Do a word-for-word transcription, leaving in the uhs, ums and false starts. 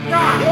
I